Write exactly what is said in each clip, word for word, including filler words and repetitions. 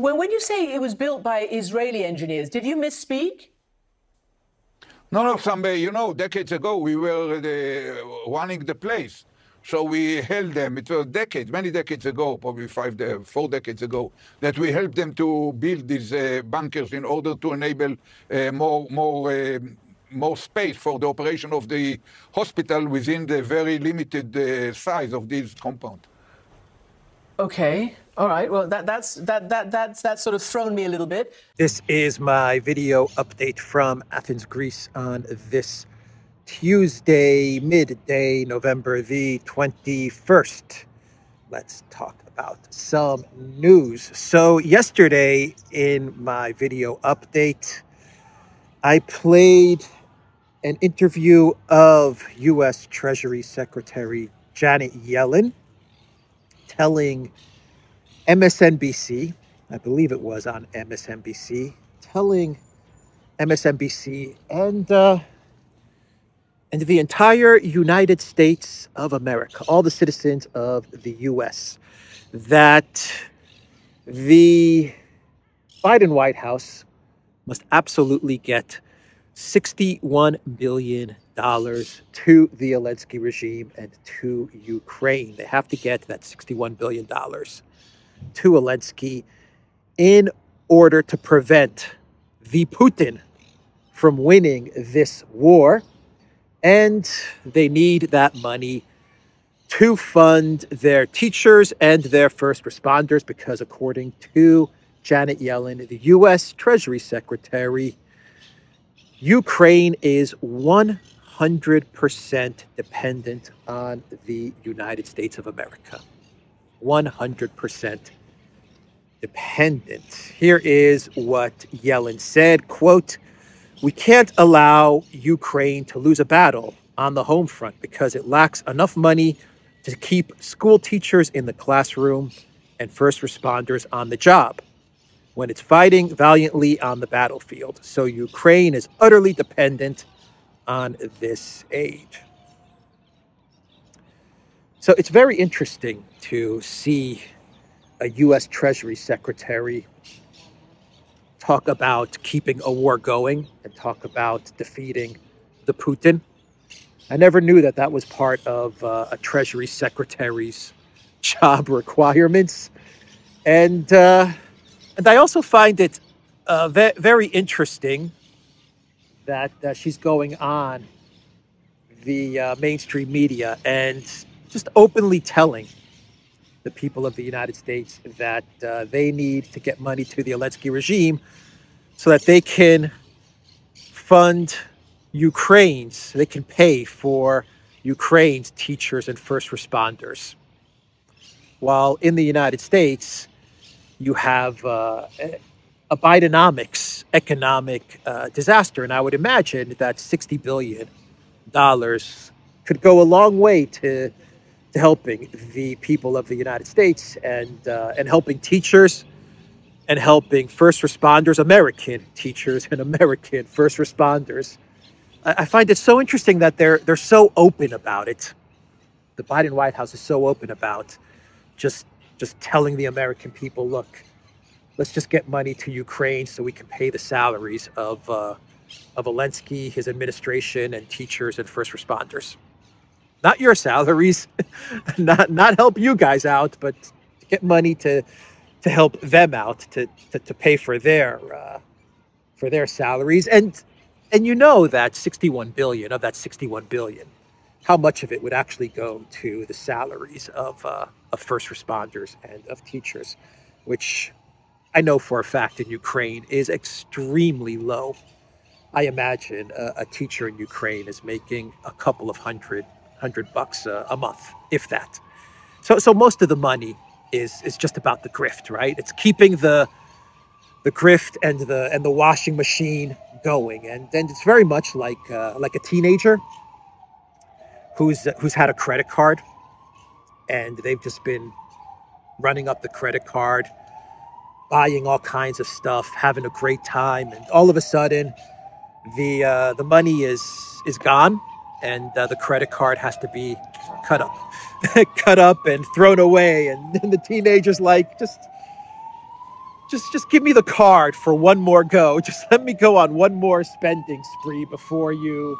When, when you say it was built by Israeli engineers, did you misspeak? No, no, some, uh, you know, decades ago, we were uh, running the place. So we helped them. It was decades, many decades ago, probably five, four decades ago, that we helped them to build these uh, bunkers in order to enable uh, more, more, uh, more space for the operation of the hospital within the very limited uh, size of this compound. Okay. All right. Well, that, that's, that, that, that's, that's sort of thrown me a little bit. This is my video update from Athens, Greece on this Tuesday, midday, November the twenty-first. Let's talk about some news. So yesterday in my video update, I played an interview of U S Treasury Secretary Janet Yellen telling M S N B C, I believe it was on M S N B C, telling M S N B C and uh, and the entire United States of America, all the citizens of the U S, that the Biden White House must absolutely get sixty-one billion dollars to the Zelensky regime and to Ukraine. They have to get that sixty-one billion dollars. To Zelensky in order to prevent the Putin from winning this war. And they need that money to fund their teachers and their first responders, because according to Janet Yellen, the U S Treasury Secretary, Ukraine is one hundred percent dependent on the United States of America. one hundred percent dependent. Here is what Yellen said, quote, "We can't allow Ukraine to lose a battle on the home front because it lacks enough money to keep school teachers in the classroom and first responders on the job when it's fighting valiantly on the battlefield. So Ukraine is utterly dependent on this aid." So it's very interesting to see a U S Treasury Secretary talk about keeping a war going and talk about defeating the Putin. I never knew that that was part of uh, a Treasury Secretary's job requirements. And, uh, and I also find it uh, ve very interesting that uh, she's going on the uh, mainstream media and just openly telling the people of the United States that uh, they need to get money to the Zelensky regime so that they can fund Ukraine's, so they can pay for Ukraine's teachers and first responders. While in the United States, you have uh, a Bidenomics economic uh, disaster. And I would imagine that sixty billion dollars could go a long way to to helping the people of the United States and, uh, and helping teachers and helping first responders, American teachers and American first responders. I, I find it so interesting that they're, they're so open about it. The Biden White House is so open about just, just telling the American people, look, let's just get money to Ukraine so we can pay the salaries of, uh, of Zelensky, his administration, and teachers and first responders. Not your salaries, not not help you guys out, but get money to to help them out, to to, to pay for their uh, for their salaries. And and you know that sixty-one billion of that sixty-one billion, how much of it would actually go to the salaries of uh, of first responders and of teachers, which I know for a fact in Ukraine is extremely low. I imagine a, a teacher in Ukraine is making a couple of hundred. hundred bucks a, a month, if that. So, so most of the money is is just about the grift, right? It's keeping the the grift and the and the washing machine going, and and it's very much like uh, like a teenager who's who's had a credit card, and they've just been running up the credit card, buying all kinds of stuff, having a great time, and all of a sudden, the uh, the money is is gone. And uh, the credit card has to be cut up, cut up and thrown away. And, and the teenager's like, just, just just give me the card for one more go. Just let me go on one more spending spree before you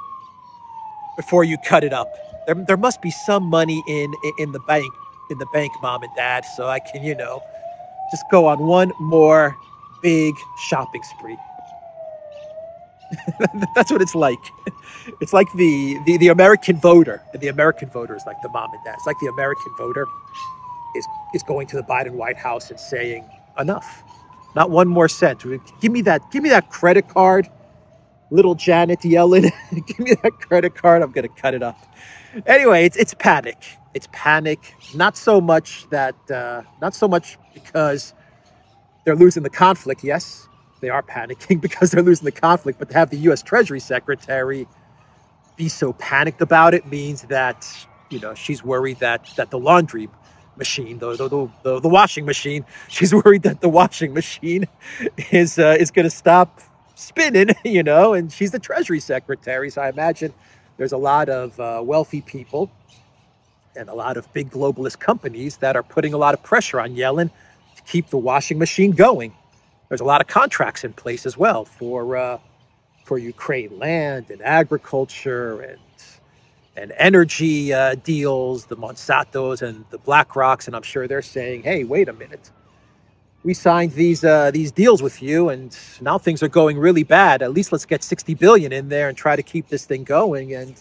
before you cut it up. There, there must be some money in, in the bank, in the bank, mom and dad, so I can, you know, just go on one more big shopping spree. That's what it's like. It's like the, the, the American voter. And the American voter is like the mom and dad. It's like the American voter is, is going to the Biden White House and saying, enough. Not one more cent. Give me that, give me that credit card, little Janet Yellen. Give me that credit card. I'm going to cut it up. Anyway, it's, it's panic. It's panic. Not so much that, uh, not so much because they're losing the conflict, yes. They are panicking because they're losing the conflict, but to have the U S Treasury Secretary be so panicked about it means that, you know, she's worried that that the laundry machine, the the the, the washing machine, she's worried that the washing machine is uh, is going to stop spinning, you know, and she's the Treasury Secretary, so I imagine there's a lot of uh, wealthy people and a lot of big globalist companies that are putting a lot of pressure on Yellen to keep the washing machine going. There's a lot of contracts in place as well for uh, for Ukraine land and agriculture and and energy uh, deals, the Monsantos and the BlackRocks, and I'm sure they're saying, "Hey, wait a minute, we signed these uh, these deals with you, and now things are going really bad. At least let's get sixty billion in there and try to keep this thing going and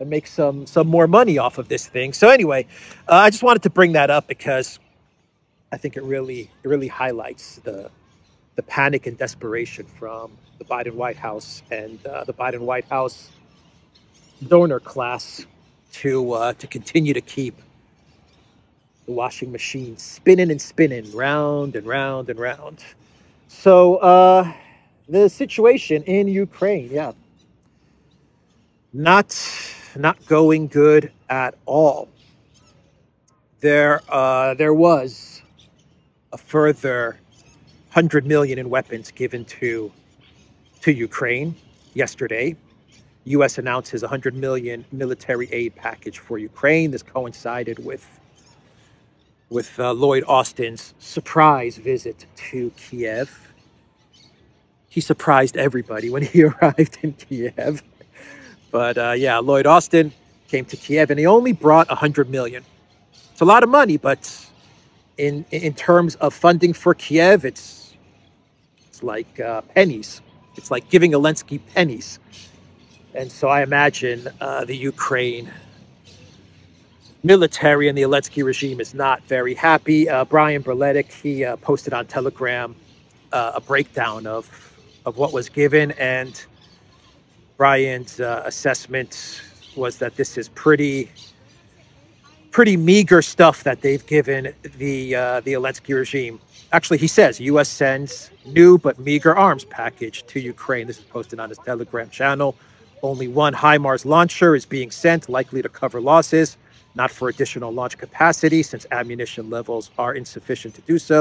and make some some more money off of this thing." So anyway, uh, I just wanted to bring that up because I think it really it really highlights the. the panic and desperation from the Biden White House and uh, the Biden White House donor class to uh, to continue to keep the washing machine spinning and spinning round and round and round. So uh, the situation in Ukraine, yeah, not not going good at all. There uh, there was a further one hundred million in weapons given to to Ukraine yesterday. U S announces one hundred million military aid package for Ukraine. This coincided with with uh, Lloyd Austin's surprise visit to Kiev. He surprised everybody when he arrived in Kiev. But uh, yeah, Lloyd Austin came to Kiev and he only brought one hundred million. It's a lot of money, but in in terms of funding for Kiev, it's like uh, pennies. It's like giving Zelensky pennies. And so I imagine uh, the Ukraine military and the Zelensky regime is not very happy. Uh, Brian Berletic, he uh, posted on Telegram uh, a breakdown of, of what was given. And Brian's uh, assessment was that this is pretty, pretty meager stuff that they've given the, uh, the Zelensky regime. Actually, he says, U S sends new but meager arms package to Ukraine. This is posted on his Telegram channel. Only one HIMARS launcher is being sent, likely to cover losses, not for additional launch capacity, since ammunition levels are insufficient to do so.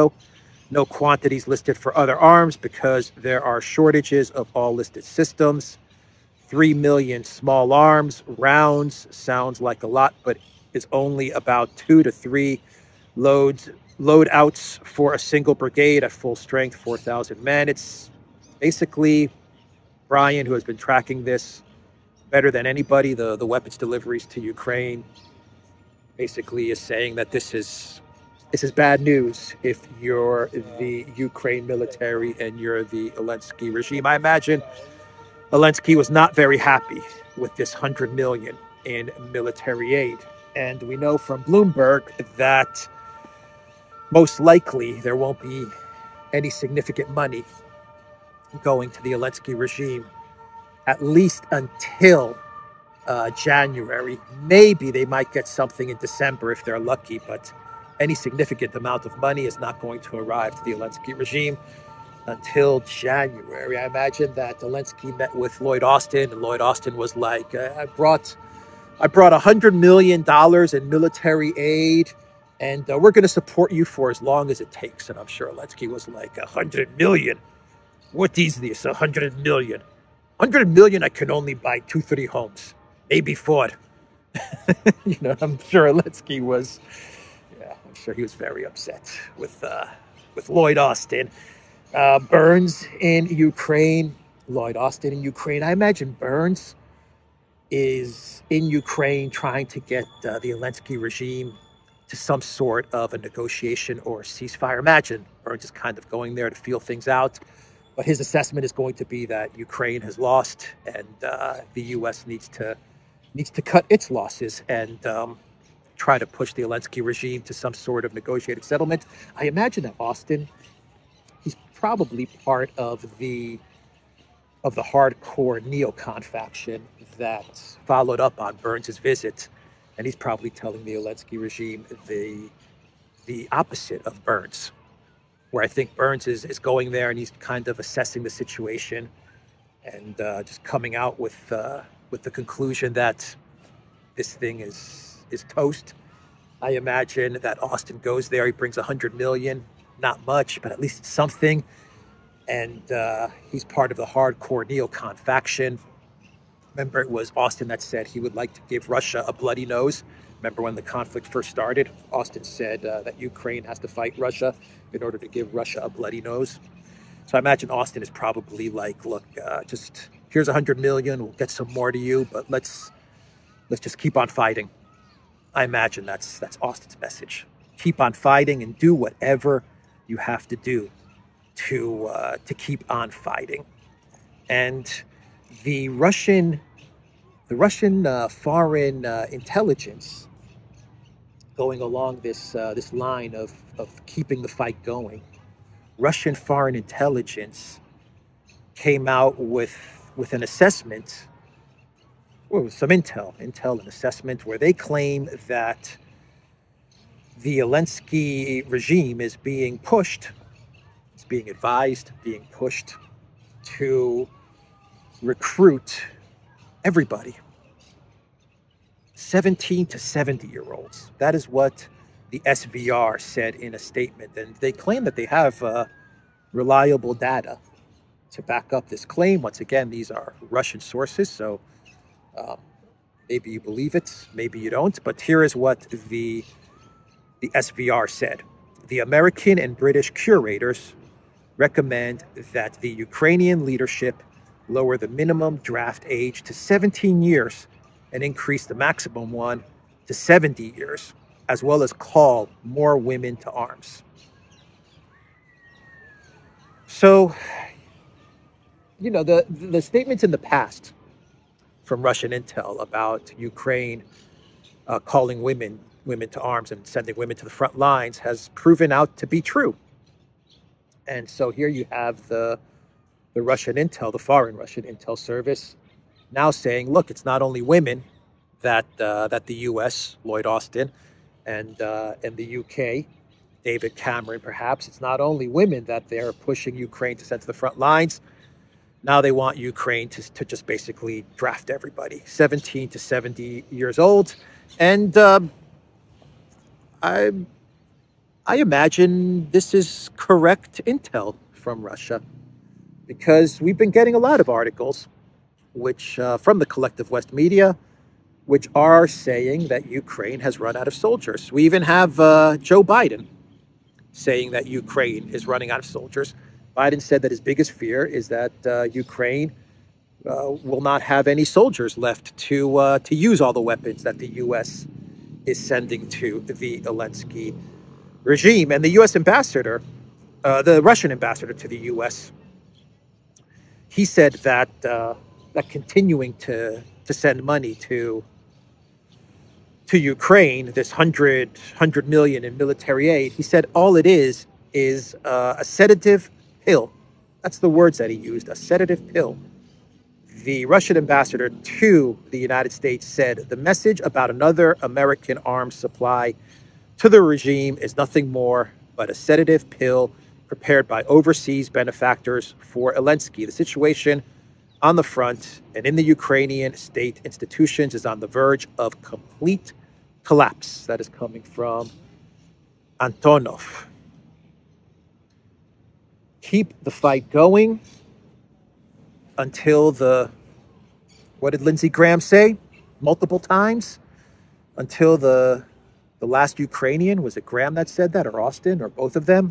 No quantities listed for other arms because there are shortages of all listed systems. Three million small arms, rounds, sounds like a lot, but is only about two to three loads loadouts for a single brigade at full strength, four thousand men. It's basically Brian, who has been tracking this better than anybody, the, the weapons deliveries to Ukraine, basically is saying that this is, this is bad news if you're the Ukraine military and you're the Zelensky regime. I imagine Zelensky was not very happy with this one hundred million in military aid. And we know from Bloomberg that most likely, there won't be any significant money going to the Zelensky regime, at least until uh, January. Maybe they might get something in December if they're lucky, but any significant amount of money is not going to arrive to the Zelensky regime until January. I imagine that Zelensky met with Lloyd Austin, and Lloyd Austin was like, I brought, I brought one hundred million dollars in military aid, and uh, we're going to support you for as long as it takes. And I'm sure Zelensky was like, a hundred million. What is this? A hundred million. A hundred million, I can only buy two, three homes. Maybe four. You know, I'm sure Zelensky was, yeah, I'm sure he was very upset with, uh, with Lloyd Austin. Uh, Burns in Ukraine, Lloyd Austin in Ukraine. I imagine Burns is in Ukraine trying to get uh, the Zelensky regime to some sort of a negotiation or a ceasefire. Imagine Burns is kind of going there to feel things out. But his assessment is going to be that Ukraine has lost, and uh, the U S needs to needs to cut its losses and um, try to push the Zelensky regime to some sort of negotiated settlement. I imagine that Austin, he's probably part of the of the hardcore neocon faction that followed up on Burns' visit, and he's probably telling the Zelensky regime the the opposite of Burns, where I think Burns is, is going there and he's kind of assessing the situation and uh, just coming out with uh, with the conclusion that this thing is is toast. I imagine that Austin goes there, he brings one hundred million, not much, but at least it's something. And uh, he's part of the hardcore neocon faction. Remember, it was Austin that said he would like to give Russia a bloody nose. Remember when the conflict first started, Austin said uh, that Ukraine has to fight Russia in order to give Russia a bloody nose. So I imagine Austin is probably like, look, uh, just here's one hundred million, we'll get some more to you, but let's let's just keep on fighting. I imagine that's that's Austin's message. Keep on fighting and do whatever you have to do to uh, to keep on fighting. And the Russian The Russian uh, foreign uh, intelligence, going along this uh, this line of, of keeping the fight going, Russian foreign intelligence came out with with an assessment, or some intel, intel and assessment, where they claim that the Zelensky regime is being pushed, it's being advised, being pushed to recruit everybody, seventeen to seventy year olds. That is what the S V R said in a statement, and they claim that they have uh, reliable data to back up this claim. Once again, these are Russian sources, so um, maybe you believe it, maybe you don't, but here is what the, the S V R said. The American and British curators recommend that the Ukrainian leadership lower the minimum draft age to seventeen years and increase the maximum one to seventy years, as well as call more women to arms. So, you know, the, the statements in the past from Russian intel about Ukraine uh, calling women, women to arms and sending women to the front lines has proven out to be true. And so here you have the The Russian intel, the foreign Russian intel service, now saying, look, it's not only women that uh, that the U S, Lloyd Austin, and uh, and the U K, David Cameron, perhaps, it's not only women that they're pushing Ukraine to send to the front lines. Now they want Ukraine to, to just basically draft everybody, seventeen to seventy years old. And um, I, I imagine this is correct intel from Russia, because we've been getting a lot of articles which uh, from the collective West media, which are saying that Ukraine has run out of soldiers. We even have uh, Joe Biden saying that Ukraine is running out of soldiers. Biden said that his biggest fear is that uh, Ukraine uh, will not have any soldiers left to, uh, to use all the weapons that the U S is sending to the Zelensky regime. And the U S ambassador, uh, the Russian ambassador to the U S, he said that uh, that continuing to to send money to to Ukraine, this hundred hundred million in military aid, he said all it is is uh, a sedative pill. That's the words that he used, a sedative pill. The Russian ambassador to the United States said the message about another American arms supply to the regime is nothing more but a sedative pill prepared by overseas benefactors for Zelensky. The situation on the front and in the Ukrainian state institutions is on the verge of complete collapse. That is coming from Antonov. Keep the fight going until the, what did Lindsey Graham say multiple times? Until the, the last Ukrainian, was it Graham that said that, or Austin, or both of them?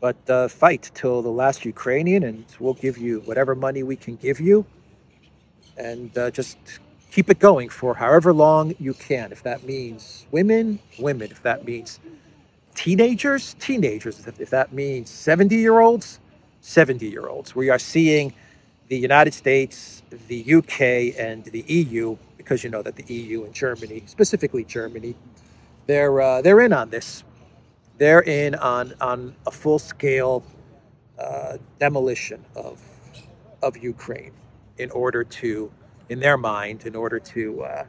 But uh, fight till the last Ukrainian, and we'll give you whatever money we can give you. And uh, just keep it going for however long you can. If that means women, women. If that means teenagers, teenagers. If that means seventy-year-olds, seventy-year-olds. We are seeing the United States, the U K, and the E U, because you know that the E U and Germany, specifically Germany, they're uh, they're in on this. They're in on on a full-scale uh, demolition of of Ukraine in order to, in their mind, in order to uh,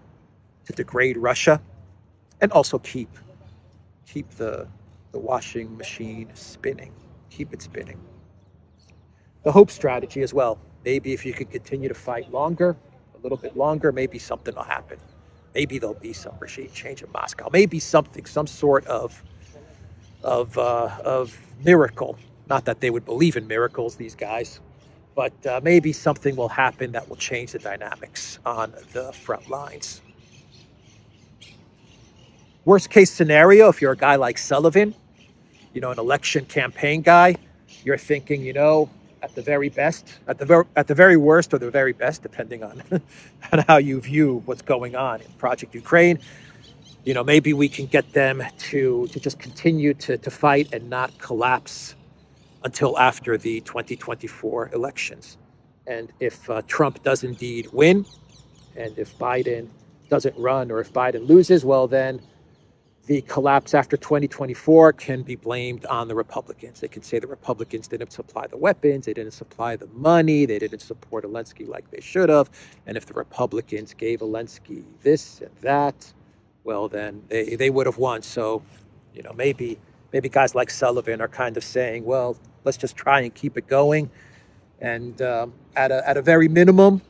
to degrade Russia, and also keep keep the the washing machine spinning, keep it spinning. The hope strategy as well. Maybe if you could continue to fight longer, a little bit longer, maybe something will happen. Maybe there'll be some regime change in Moscow. Maybe something, some sort of of uh, of miracle. Not that they would believe in miracles, these guys, but uh, maybe something will happen that will change the dynamics on the front lines. Worst case scenario, if you're a guy like Sullivan, you know, an election campaign guy, you're thinking, you know, at the very best, at the very, at the very worst, or the very best, depending on, on how you view what's going on in Project Ukraine, you know, maybe we can get them to, to just continue to, to fight and not collapse until after the twenty twenty-four elections. And if uh, Trump does indeed win, and if Biden doesn't run, or if Biden loses, well, then the collapse after twenty twenty-four can be blamed on the Republicans. They can say the Republicans didn't supply the weapons, they didn't supply the money, they didn't support Zelensky like they should have. And if the Republicans gave Zelensky this and that, well, then they, they would have won. So, you know, maybe maybe guys like Sullivan are kind of saying, well, let's just try and keep it going. And um, at, a, at a very minimum,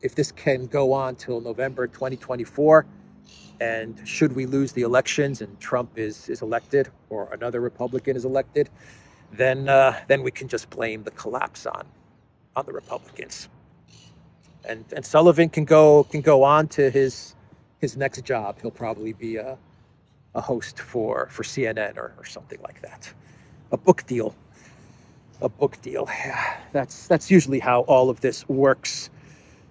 if this can go on till November twenty twenty-four, and should we lose the elections and Trump is, is elected, or another Republican is elected, then uh, then we can just blame the collapse on on the Republicans. And and Sullivan can go can go on to his his next job. He'll probably be a, a host for, for C N N or, or something like that. A book deal, a book deal. Yeah, that's, that's usually how all of this works.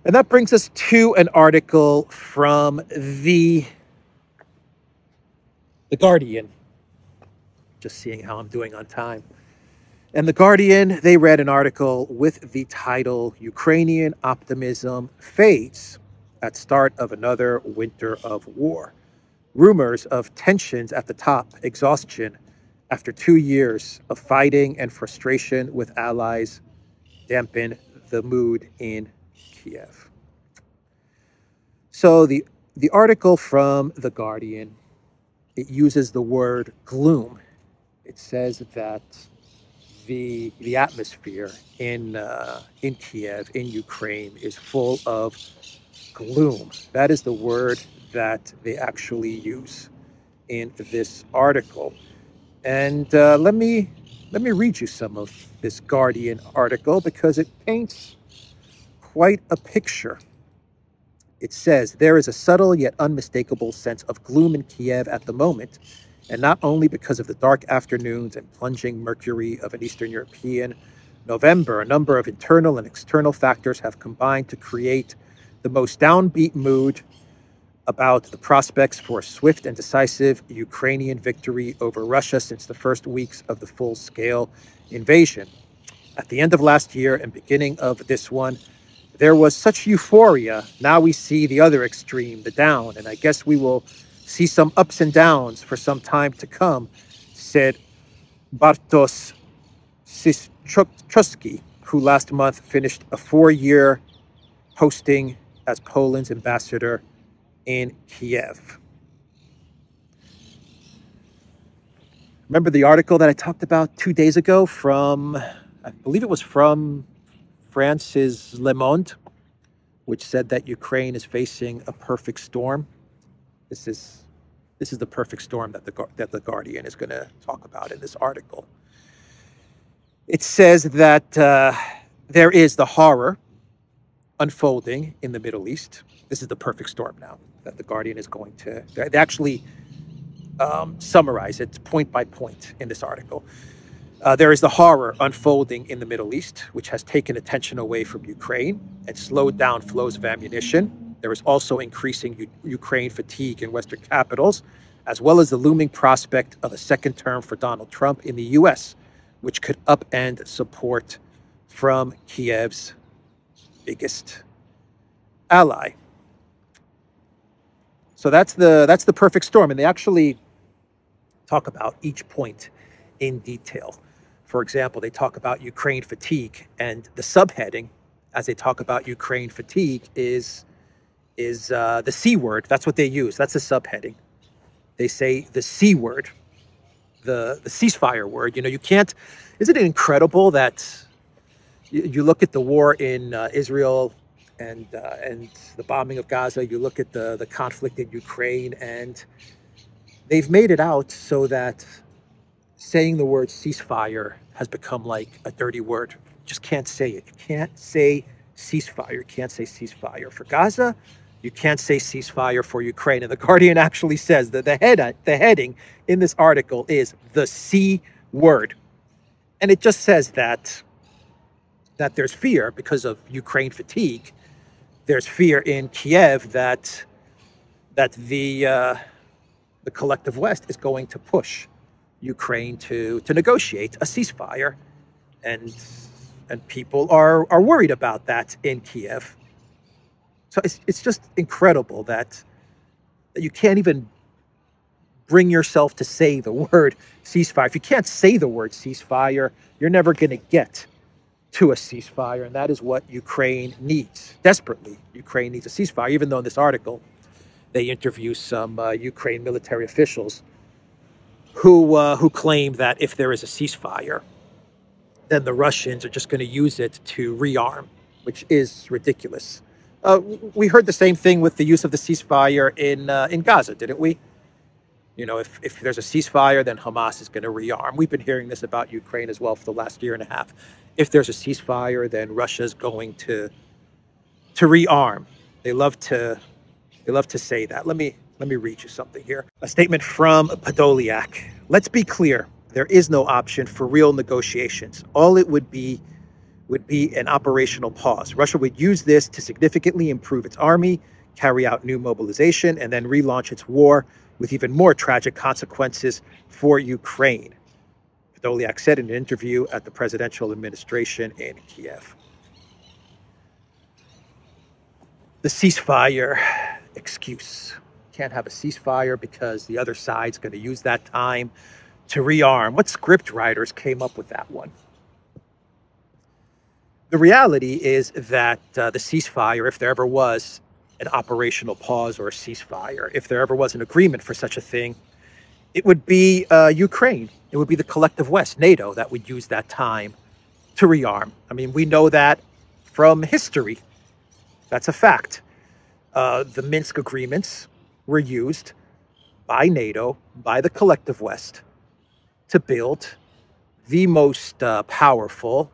And that brings us to an article from the, the Guardian. Just seeing how I'm doing on time. And The Guardian, they read an article with the title, Ukrainian Optimism Fades at Start of Another Winter of War. Rumors of tensions at the top, exhaustion after two years of fighting and frustration with allies dampen the mood in Kiev. So the, the article from The Guardian, it uses the word gloom. It says that the, the atmosphere in, uh, in Kiev, in Ukraine, is full of gloom. That is the word that they actually use in this article. And uh, let me, let me read you some of this Guardian article, because it paints quite a picture. It says, there is a subtle yet unmistakable sense of gloom in Kiev at the moment, and not only because of the dark afternoons and plunging mercury of an Eastern European November, a number of internal and external factors have combined to create the most downbeat mood about the prospects for a swift and decisive Ukrainian victory over Russia since the first weeks of the full-scale invasion. At the end of last year and beginning of this one, there was such euphoria. Now we see the other extreme, the down, and I guess we will see some ups and downs for some time to come, said Bartosz Sychowski, who last month finished a four-year posting as Poland's ambassador in Kiev. Remember the article that I talked about two days ago from, I believe it was from France's Le Monde, which said that Ukraine is facing a perfect storm. This is this is the perfect storm that the that the Guardian is going to talk about in this article. It says that uh, there is the horror unfolding in the Middle East. This is the perfect storm now that the Guardian is going to. They actually um, summarize it point by point in this article. Uh, there is the horror unfolding in the Middle East, which has taken attention away from Ukraine and slowed down flows of ammunition. There is also increasing U- Ukraine fatigue in Western capitals, as well as the looming prospect of a second term for Donald Trump in the U S, which could upend support from Kiev's biggest ally. So that's the, that's the perfect storm. And they actually talk about each point in detail. For example, they talk about Ukraine fatigue, and the subheading as they talk about Ukraine fatigue is, is uh, the C word. That's what they use. That's the subheading. They say the C word, the, the ceasefire word. You know, you can't, isn't it incredible that you, you look at the war in uh, Israel and, uh, and the bombing of Gaza, you look at the, the conflict in Ukraine, and they've made it out so that saying the word ceasefire has become like a dirty word. You just can't say it. You can't say ceasefire. You can't say ceasefire for Gaza. You can't say ceasefire for Ukraine. And The Guardian actually says that the head, the heading in this article is the C word. And it just says that, that there's fear because of Ukraine fatigue. There's fear in Kiev that, that the, uh, the collective West is going to push Ukraine to, to negotiate a ceasefire, and and people are, are worried about that in Kiev. So it's, it's just incredible that, that you can't even bring yourself to say the word ceasefire. If you can't say the word ceasefire, you're never going to get to a ceasefire, and that is what Ukraine needs. Desperately, Ukraine needs a ceasefire, even though in this article they interview some uh, Ukraine military officials who uh, who claim that if there is a ceasefire, then the Russians are just going to use it to rearm, which is ridiculous. Uh, we heard the same thing with the use of the ceasefire in uh, in Gaza, didn't we? You know, if, if there's a ceasefire, then Hamas is going to rearm. We've been hearing this about Ukraine as well for the last year and a half. If there's a ceasefire, then Russia's going to to rearm. They love to they love to say that. Let me. Let me read you something here. A statement from Podolyak. Let's be clear. There is no option for real negotiations. All it would be would be an operational pause. Russia would use this to significantly improve its army, carry out new mobilization, and then relaunch its war with even more tragic consequences for Ukraine, Podolyak said in an interview at the presidential administration in Kiev. The ceasefire excuse. Can't have a ceasefire because the other side's going to use that time to rearm. What script writers came up with that one? The reality is that uh, the ceasefire, if there ever was an operational pause or a ceasefire, if there ever was an agreement for such a thing, it would be uh, Ukraine. It would be the collective West, NATO, that would use that time to rearm. I mean, we know that from history. That's a fact. Uh, the Minsk Agreements were used by NATO, by the collective West, to build the most uh, powerful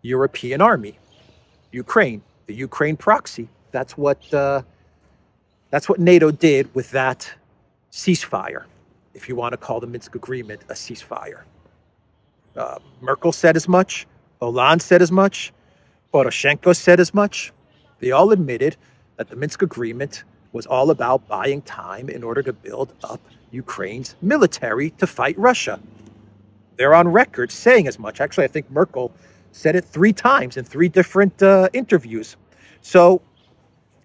European army, Ukraine, the Ukraine proxy. That's what, uh, that's what NATO did with that ceasefire, if you want to call the Minsk Agreement a ceasefire. Uh, Merkel said as much, Oland said as much, Poroshenko said as much. They all admitted that the Minsk Agreement was all about buying time in order to build up Ukraine's military to fight Russia. They're on record saying as much. Actually, I think Merkel said it three times in three different uh, interviews. So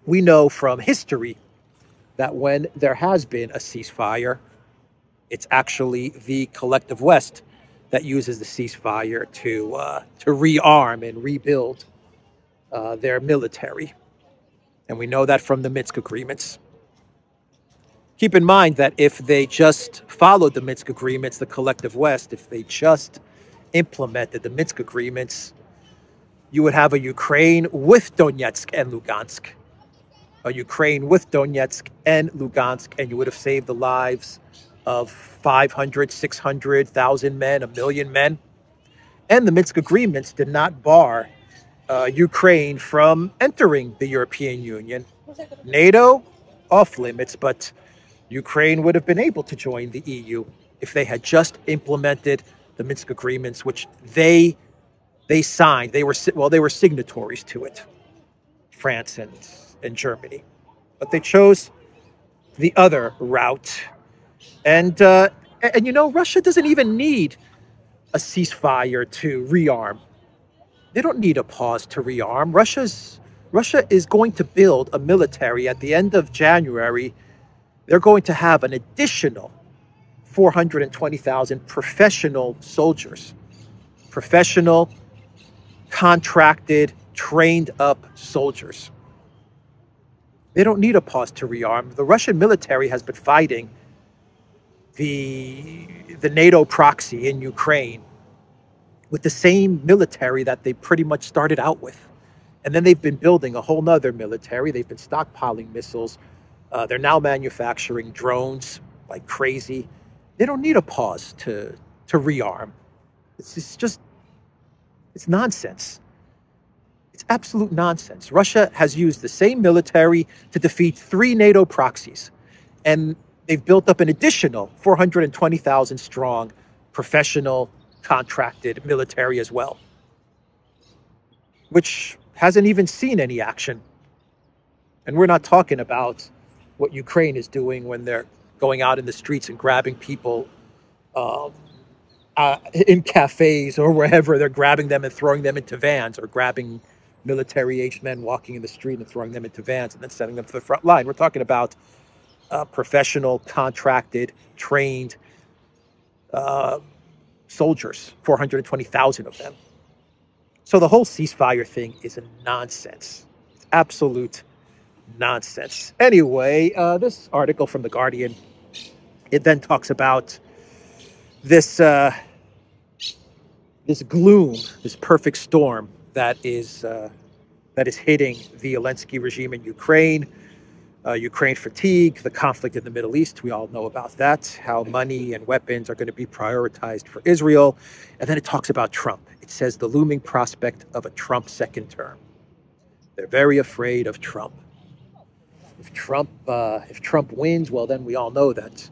we know from history that when there has been a ceasefire, it's actually the collective West that uses the ceasefire to, uh, to rearm and rebuild uh, their military. And we know that from the Minsk Agreements. Keep in mind that if they just followed the Minsk Agreements, the collective West, if they just implemented the Minsk Agreements, you would have a Ukraine with Donetsk and Lugansk. A Ukraine with Donetsk and Lugansk, and you would have saved the lives of five hundred, six hundred thousand men, a million men. And the Minsk Agreements did not bar Uh, Ukraine from entering the European Union. NATO, off limits, but Ukraine would have been able to join the E U if they had just implemented the Minsk Agreements, which they they signed. They were well, they were signatories to it, France and and Germany, but they chose the other route. And uh, and you know, Russia doesn't even need a ceasefire to rearm. They don't need a pause to rearm. Russia's Russia is going to build a military at the end of January. They're going to have an additional four hundred twenty thousand professional soldiers, professional, contracted, trained up soldiers. They don't need a pause to rearm. The Russian military has been fighting the, the NATO proxy in Ukraine with the same military that they pretty much started out with. And then they've been building a whole nother military. They've been stockpiling missiles. Uh, they're now manufacturing drones like crazy. They don't need a pause to, to rearm. It's, it's just, it's nonsense. It's absolute nonsense. Russia has used the same military to defeat three NATO proxies, and they've built up an additional four hundred twenty thousand strong professional contracted military as well, which hasn't even seen any action. And we're not talking about what Ukraine is doing when they're going out in the streets and grabbing people uh, uh, in cafes or wherever. They're grabbing them and throwing them into vans, or grabbing military-aged men walking in the street and throwing them into vans and then sending them to the front line. We're talking about uh, professional, contracted, trained uh, soldiers, four hundred twenty thousand of them. So the whole ceasefire thing is a nonsense. It's absolute nonsense. Anyway, uh, this article from The Guardian, it then talks about this, uh, this gloom, this perfect storm that is, uh, that is hitting the Zelensky regime in Ukraine, uh, Ukraine fatigue, the conflict in the Middle East. We all know about that, how money and weapons are going to be prioritized for Israel. And then it talks about Trump. It says the looming prospect of a Trump second term. They're very afraid of Trump. If Trump, uh, if Trump wins, well, then we all know that,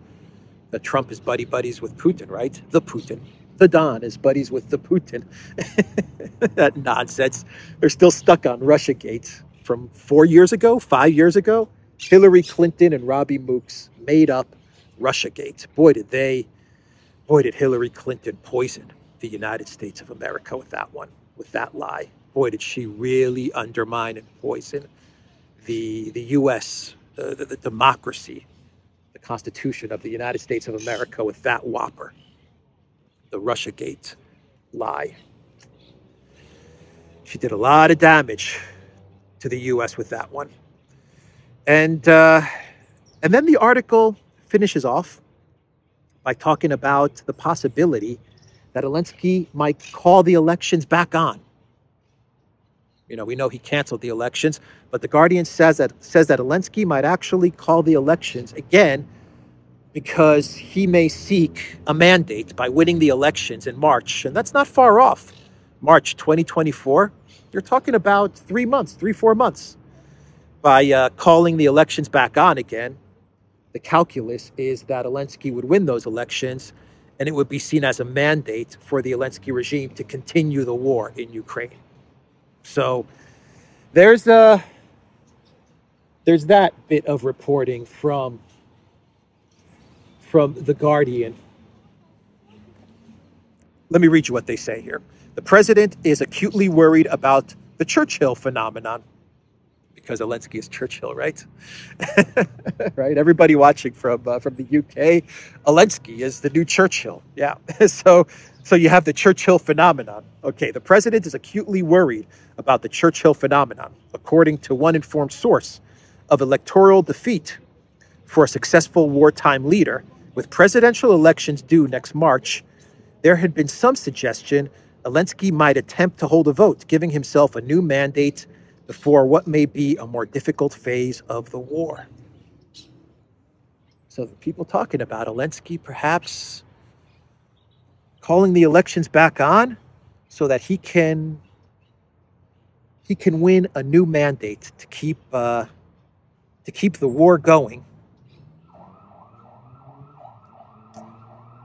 that Trump is buddy buddies with Putin, right? The Putin, the Don is buddies with the Putin. That nonsense. They're still stuck on Russiagate from four years ago, five years ago. Hillary Clinton and Robbie Mookes made up Russiagate. Boy, did they, boy, did Hillary Clinton poison the United States of America with that one, with that lie. Boy, did she really undermine and poison the the U S, the, the, the democracy, the Constitution of the United States of America with that whopper, the Russiagate lie. She did a lot of damage to the U S with that one. And, uh, and then the article finishes off by talking about the possibility that Zelensky might call the elections back on. You know, we know he canceled the elections, but The Guardian says that says that Zelensky might actually call the elections again because he may seek a mandate by winning the elections in March. And that's not far off. March twenty twenty-four. You're talking about three months, three, four months. By uh, calling the elections back on again, the calculus is that Zelensky would win those elections, and it would be seen as a mandate for the Zelensky regime to continue the war in Ukraine. So there's a, there's that bit of reporting from, from The Guardian. Let me read you what they say here. The president is acutely worried about the Churchill phenomenon, because Zelensky is Churchill, right? Right. Everybody watching from, uh, from the U K, Zelensky is the new Churchill. Yeah. so, so you have the Churchill phenomenon. Okay. The president is acutely worried about the Churchill phenomenon, according to one informed source, of electoral defeat for a successful wartime leader. With presidential elections due next March, there had been some suggestion Zelensky might attempt to hold a vote, giving himself a new mandate before what may be a more difficult phase of the war. So the people talking about Zelensky perhaps calling the elections back on so that he can he can win a new mandate to keep uh, to keep the war going.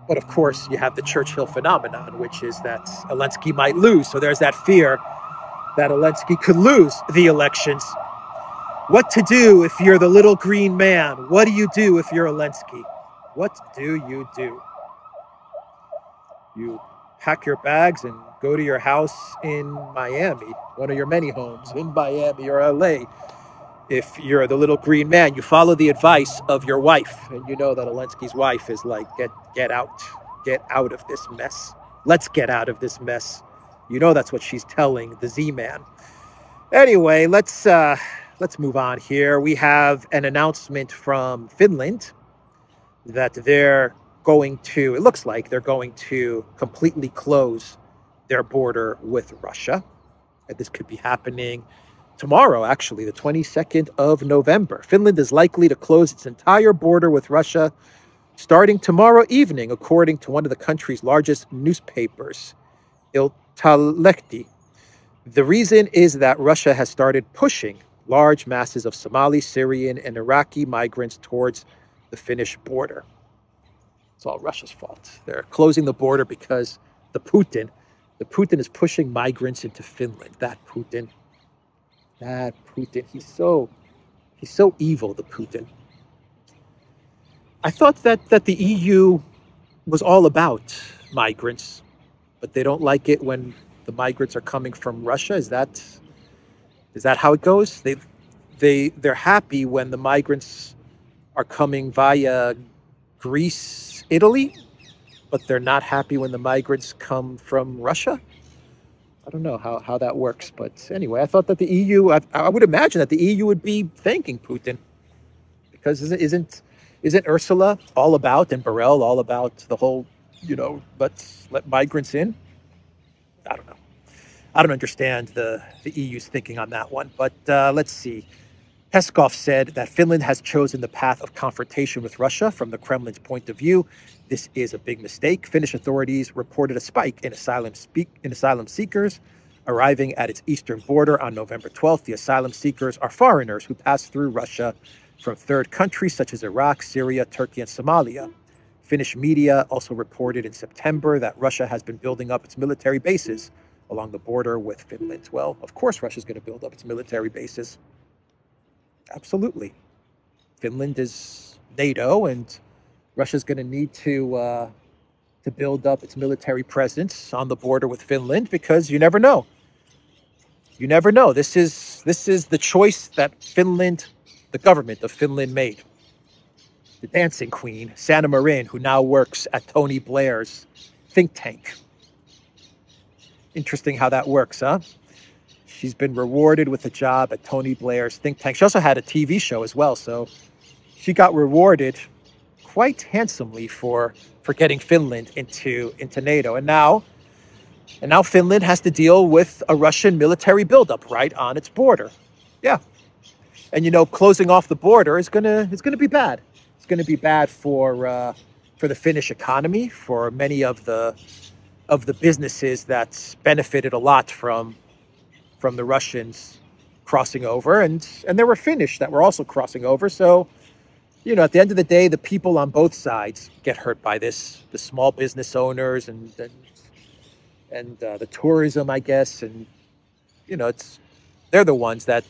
But of course, you have the Churchill phenomenon, which is that Zelensky might lose. So there's that fear that Zelensky could lose the elections. What to do if you're the little green man? What do you do if you're Zelensky? What do you do? You pack your bags and go to your house in Miami, one of your many homes in Miami or L A. If you're the little green man, you follow the advice of your wife. And you know that Zelensky's wife is like, get get out, get out of this mess. Let's get out of this mess. You know that's what she's telling the Z-man. Anyway, let's, uh, let's move on here. We have an announcement from Finland that they're going to, it looks like they're going to completely close their border with Russia. And this could be happening tomorrow, actually, the twenty-second of November. Finland is likely to close its entire border with Russia starting tomorrow evening, according to one of the country's largest newspapers, Iltalehti. The reason is that Russia has started pushing large masses of Somali, Syrian, and Iraqi migrants towards the Finnish border. It's all Russia's fault. They're closing the border because the Putin, the Putin is pushing migrants into Finland. That Putin. That Putin, he's so, he's so evil, the Putin. I thought that, that the E U was all about migrants, but they don't like it when the migrants are coming from Russia. Is that, is that how it goes? They, they, they're happy when the migrants are coming via Greece, Italy, but they're not happy when the migrants come from Russia. I don't know how, how that works, but anyway, I thought that the E U, I, I would imagine that the E U would be thanking Putin, because isn't isn't Ursula all about, and Borrell all about the whole, you know, let's let migrants in? I don't know. I don't understand the, the E U's thinking on that one, but uh, let's see. Peskov said that Finland has chosen the path of confrontation with Russia from the Kremlin's point of view. This is a big mistake. Finnish authorities reported a spike in asylum, speak, in asylum seekers arriving at its eastern border on November twelfth. The asylum seekers are foreigners who pass through Russia from third countries such as Iraq, Syria, Turkey, and Somalia. Finnish media also reported in September that Russia has been building up its military bases along the border with Finland. Well, of course, Russia's going to build up its military bases. Absolutely. Finland is NATO, and Russia's going to need to uh, to build up its military presence on the border with Finland, because you never know. You never know. This is this is the choice that Finland, the government of Finland, made. The dancing queen, Sanna Marin, who now works at Tony Blair's think tank. Interesting how that works, huh? She's been rewarded with a job at Tony Blair's think tank. She also had a T V show as well, so she got rewarded quite handsomely for for getting Finland into into NATO. And now, and now Finland has to deal with a Russian military buildup right on its border. Yeah, and you know, closing off the border is gonna it's gonna be bad. It's gonna be bad for uh, for the Finnish economy, for many of the of the businesses that's benefited a lot from. from the Russians crossing over, and and there were Finnish that were also crossing over. So, you know, at the end of the day, the people on both sides get hurt by this, the small business owners and and, and uh, the tourism, I guess. And, you know, it's they're the ones that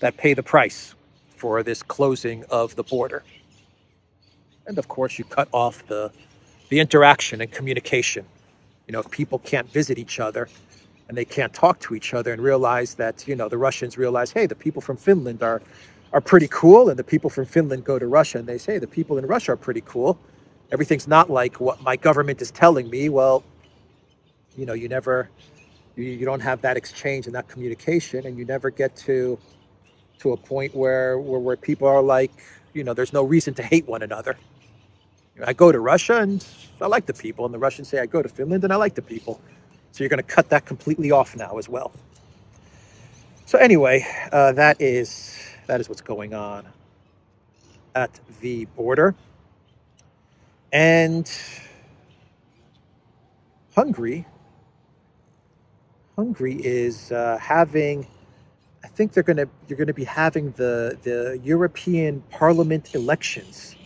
that pay the price for this closing of the border. And of course, you cut off the the interaction and communication. You know, if people can't visit each other, and they can't talk to each other, and realize that, you know, the Russians realize, hey, the people from Finland are are pretty cool, and the people from Finland go to Russia and they say, hey, the people in Russia are pretty cool. Everything's not like what my government is telling me. Well, you know, you never, you, you don't have that exchange and that communication, and you never get to to a point where, where where people are like, you know, there's no reason to hate one another. You know, I go to Russia and I like the people, and the Russians say I go to Finland and I like the people. So you're going to cut that completely off now as well. So anyway, uh, that is that is what's going on at the border. And Hungary, Hungary is uh, having, I think they're going to you're going to be having the the European Parliament elections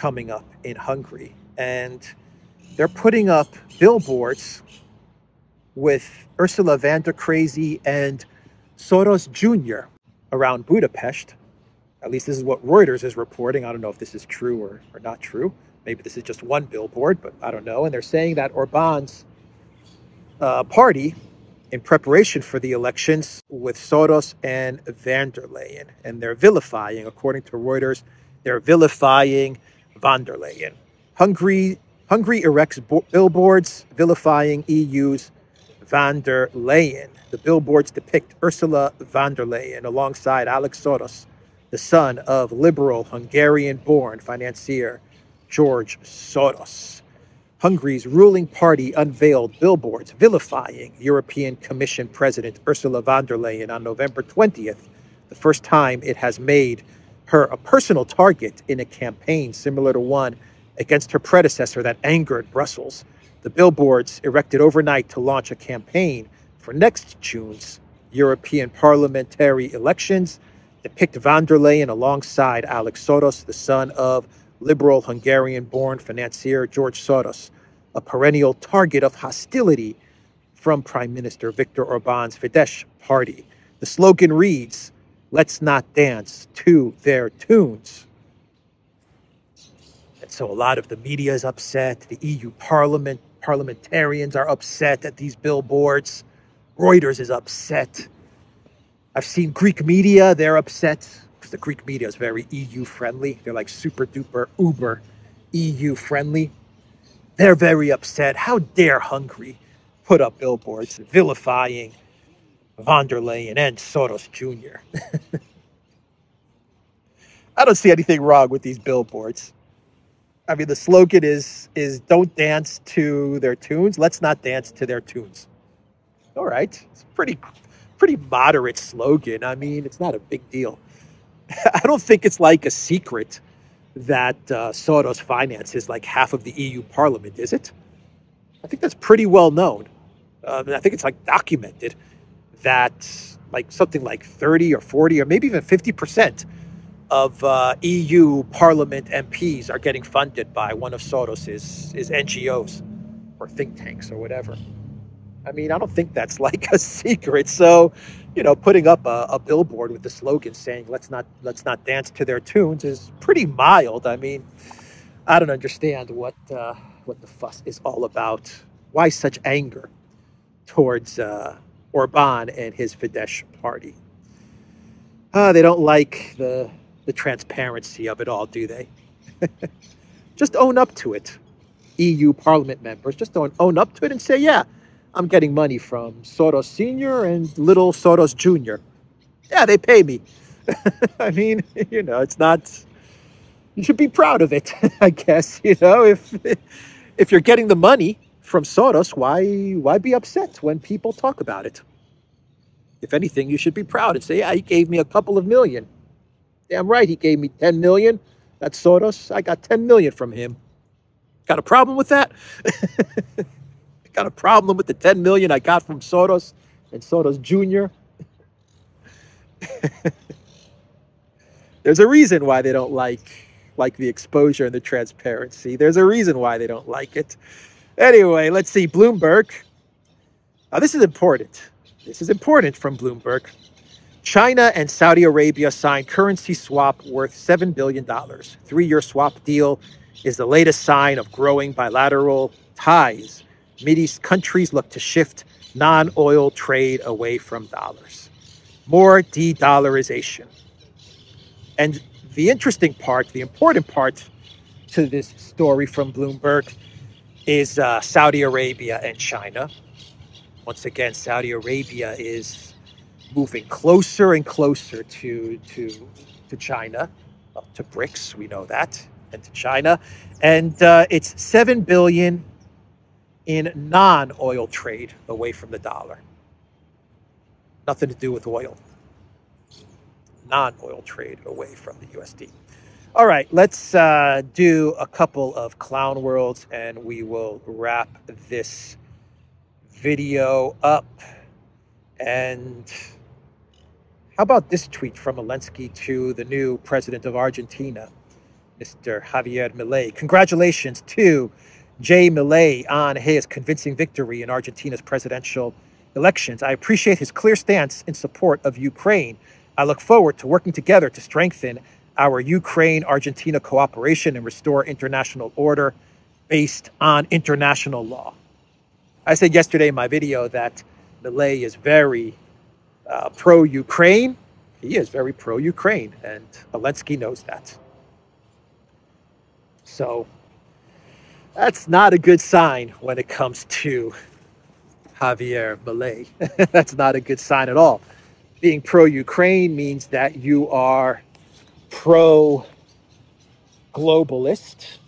coming up in Hungary. and they're putting up billboards with Ursula von der Leyen and Soros Junior around Budapest. At least this is what Reuters is reporting. I don't know if this is true or, or not true. Maybe this is just one billboard, but I don't know. And they're saying that Orban's uh, party, in preparation for the elections, with Soros and von der Leyen. And they're vilifying, according to Reuters, they're vilifying von der Leyen. Hungary, Hungary erects billboards vilifying E U's von der Leyen. The billboards depict Ursula von der Leyen alongside Alex Soros, the son of liberal Hungarian-born financier George Soros. Hungary's ruling party unveiled billboards vilifying European Commission President Ursula von der Leyen on November twentieth, the first time it has made her a personal target in a campaign similar to one against her predecessor that angered Brussels. The billboards erected overnight to launch a campaign for next June's European parliamentary elections depict von der Leyen alongside Alex Soros, the son of liberal Hungarian-born financier George Soros, a perennial target of hostility from Prime Minister Viktor Orban's Fidesz party. The slogan reads, "Let's not dance to their tunes." And so a lot of the media is upset. The E U parliament, parliamentarians are upset at these billboards. Reuters is upset. I've seen Greek media, they're upset. The Greek media is very E U friendly. They're like super duper uber E U friendly. They're very upset. How dare Hungary put up billboards vilifying von der Leyen and Soros Junior I don't see anything wrong with these billboards. I mean, the slogan is, is don't dance to their tunes. Let's not dance to their tunes. All right. It's a pretty, pretty moderate slogan. I mean, it's not a big deal. I don't think it's like a secret that uh, Soros finances like half of the E U parliament, is it? I think that's pretty well known. Uh, and I think it's like documented that like something like thirty or forty or maybe even fifty percent of uh, E U parliament M Ps are getting funded by one of Soros's his N G Os or think tanks or whatever. I mean, I don't think that's like a secret. So, you know, putting up a, a billboard with the slogan saying, let's not let's not dance to their tunes is pretty mild. I mean, I don't understand what uh, what the fuss is all about. Why such anger towards uh, Orban and his Fidesz party? Uh, they don't like the, the transparency of it all, do they? Just own up to it. E U parliament members, just don't own up to it and say, yeah, I'm getting money from Soros Senior and little Soros Junior Yeah, they pay me. I mean, you know, it's not, you should be proud of it, I guess. You know, if if you're getting the money from Soros, why, why be upset when people talk about it? If anything, you should be proud and say, yeah, he gave me a couple of million. Damn right, he gave me ten million. That's Soros. I got ten million from him. Got a problem with that? Got a problem with the ten million I got from Soros and Soros Junior There's a reason why they don't like like the exposure and the transparency. There's a reason why they don't like it. Anyway, let's see. Bloomberg. Now, this is important. This is important from Bloomberg. China and Saudi Arabia signed currency swap worth seven billion dollars. Three-year swap deal is the latest sign of growing bilateral ties. Mideast countries look to shift non-oil trade away from dollars. More de-dollarization. And the interesting part, the important part to this story from Bloomberg is uh, Saudi Arabia and China. Once again, Saudi Arabia is moving closer and closer to, to, to China, up to BRICS, we know that, and to China. And uh, it's seven billion dollars in non-oil trade away from the dollar. Nothing to do with oil. Non-oil trade away from the U S D. All right, let's uh, do a couple of clown worlds and we will wrap this video up. And how about this tweet from Zelensky to the new president of Argentina? Mister Javier Milei. Congratulations to J. Milei on his convincing victory in Argentina's presidential elections. I appreciate his clear stance in support of Ukraine. I look forward to working together to strengthen our Ukraine-Argentina cooperation and restore international order based on international law. I said yesterday in my video that Milei is very uh, pro-Ukraine. He is very pro-Ukraine, and Zelensky knows that. So that's not a good sign when it comes to Javier Milei. That's not a good sign at all. Being pro-Ukraine means that you are pro-globalist.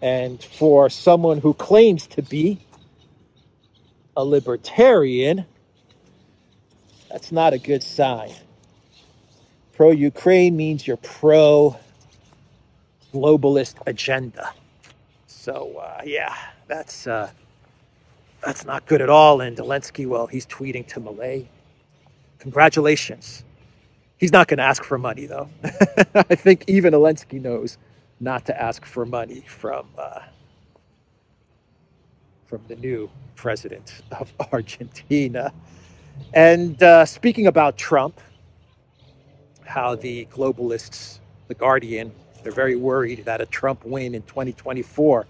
And for someone who claims to be a libertarian, that's not a good sign. Pro-Ukraine means you're pro-globalist agenda. So, uh, yeah, that's, uh, that's not good at all. And Zelensky, well, he's tweeting to Milei, congratulations. He's not going to ask for money, though. I think even Zelensky knows not to ask for money from, uh, from the new president of Argentina. And uh, speaking about Trump, how the globalists, The Guardian, they're very worried that a Trump win in twenty twenty-four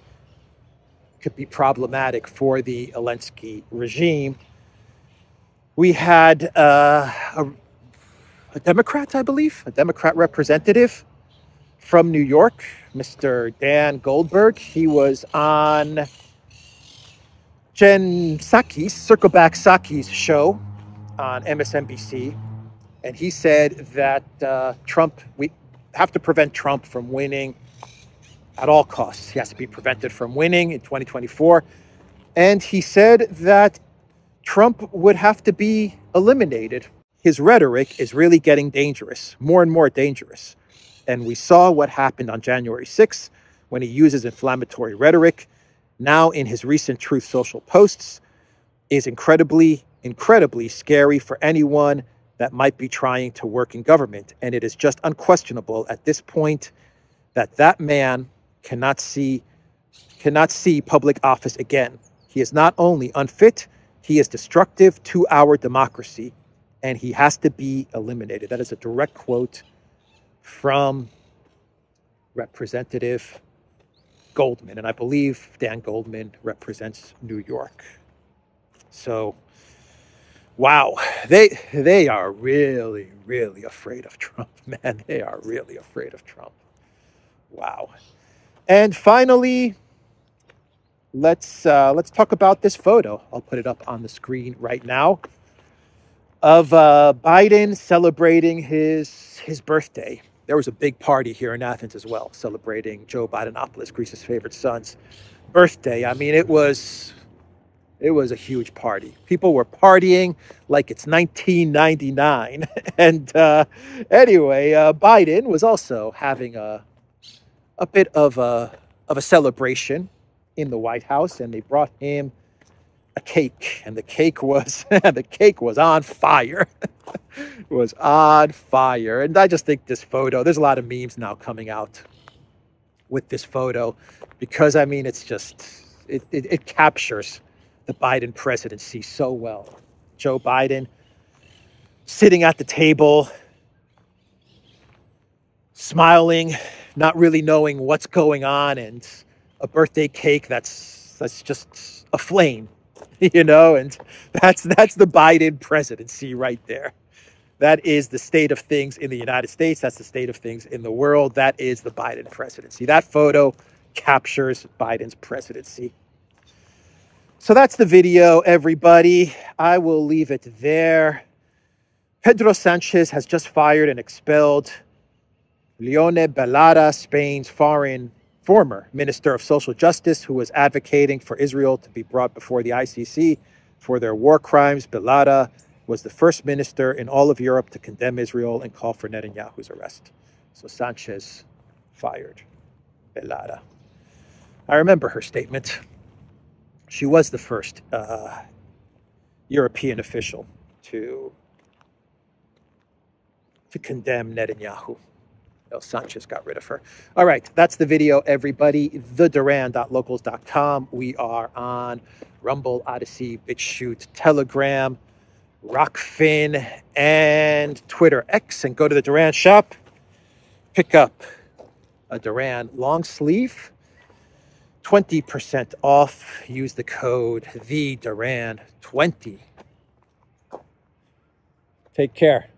could be problematic for the Zelensky regime. We had uh, a, a Democrat, I believe, a Democrat representative from New York, Mister Dan Goldman. He was on Jen Psaki's, Circleback Psaki's show on M S N B C, and he said that uh, Trump, we have to prevent Trump from winning at all costs. He has to be prevented from winning in twenty twenty-four. And he said that Trump would have to be eliminated. His rhetoric is really getting dangerous, more and more dangerous. And we saw what happened on January sixth when he uses inflammatory rhetoric. Now in his recent Truth Social posts is incredibly, incredibly scary for anyone that might be trying to work in government. And it is just unquestionable at this point that that man cannot see, cannot see public office again. He is not only unfit, he is destructive to our democracy, and he has to be eliminated. That is a direct quote from Representative Goldman. And I believe Dan Goldman represents New York. So, wow, they they are really, really afraid of Trump, man. They are really afraid of Trump. Wow. And finally, let's uh, let's talk about this photo. I'll put it up on the screen right now of uh, Biden celebrating his his birthday. There was a big party here in Athens as well, celebrating Joe Bidenopoulos, Greece's favorite son's birthday. I mean, it was. It was a huge party. People were partying like it's nineteen ninety-nine. And uh, anyway, uh, Biden was also having a, a bit of a, of a celebration in the White House, and they brought him a cake, and the cake was, the cake was on fire. It was on fire. And I just think this photo, there's a lot of memes now coming out with this photo because, I mean, it's just, it, it, it captures the Biden presidency so well. Joe Biden sitting at the table, smiling, not really knowing what's going on, and a birthday cake that's that's just a flame, you know, and that's that's the Biden presidency right there. That is the state of things in the United States. That's the state of things in the world. That is the Biden presidency. That photo captures Biden's presidency. So that's the video, everybody. I will leave it there. Pedro Sanchez has just fired and expelled Leone Belara, Spain's foreign former Minister of Social Justice, who was advocating for Israel to be brought before the I C C for their war crimes. Belara was the first minister in all of Europe to condemn Israel and call for Netanyahu's arrest. So Sanchez fired Belara. I remember her statement. She was the first uh, European official to, to condemn Netanyahu. No, Sanchez got rid of her. All right, that's the video, everybody. the duran dot locals dot com. We are on Rumble, Odyssey, BitChute, Telegram, Rockfin, and Twitter X. And go to the Duran shop. Pick up a Duran long sleeve. twenty percent off. Use the code the Duran twenty. Take care.